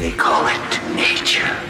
They call it nature.